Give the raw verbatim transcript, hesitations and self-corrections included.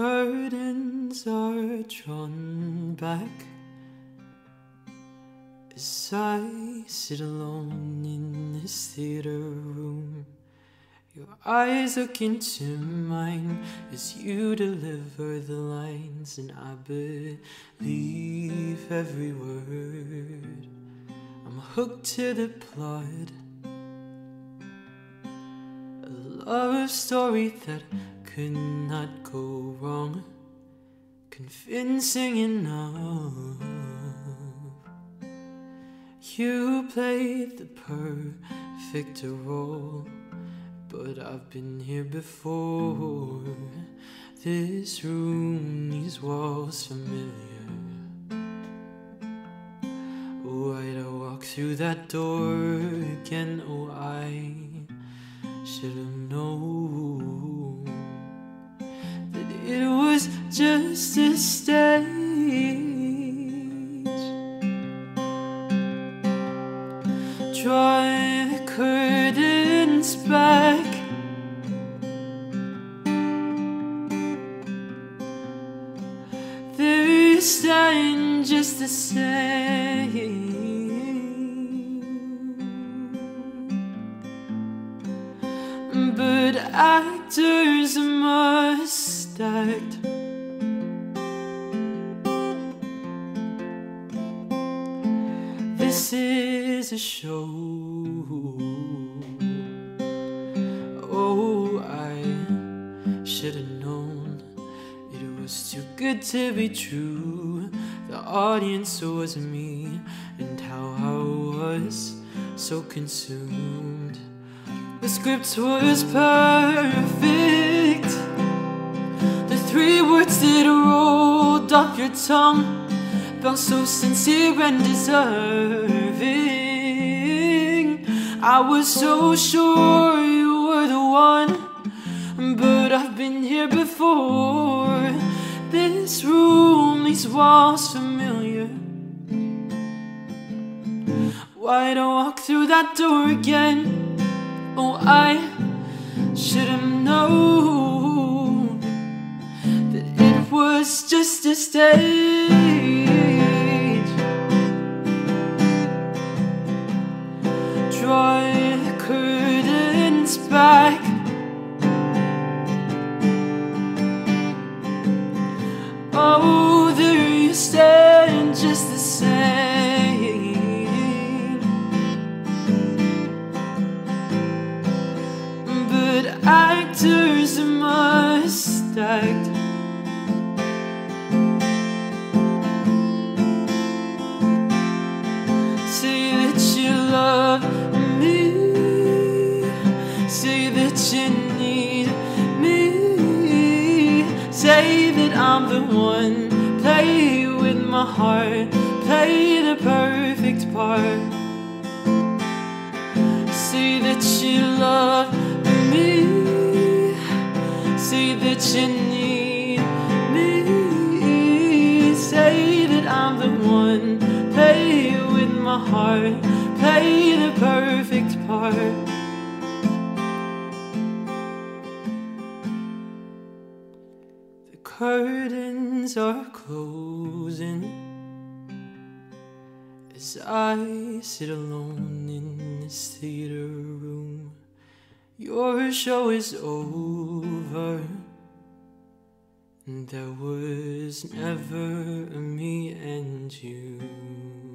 curtains are drawn back as I sit alone in this theater room. Your eyes look into mine as you deliver the lines, and I believe every word. I'm hooked to the plot, a love story that could not go wrong, convincing enough. You played the perfect role, but I've been here before. This room, these walls familiar. Oh, I'd walk through that door again. Oh, I should have known that it was just a stage. Draw the curtains back, they stand just the same. But actors must act. This is a show. Oh, I should have known it was too good to be true. The audience was me, and how I was so consumed. The script was perfect, the three words that rolled off your tongue felt so sincere and deserving. I was so sure you were the one, but I've been here before. This room, these walls familiar. Why'd I walk through that door again? Oh, I should have known that it was just a stage. Draw the curtains back, oh, there you stand just the same. Actors must act. Say that you love me, say that you need me, say that I'm the one. Play with my heart, play the perfect part. Say that you love me, say that you need me, say that I'm the one. Play with my heart, play the perfect part. The curtains are closing as I sit alone in this theater room. Your show is over, and there was never a me and you.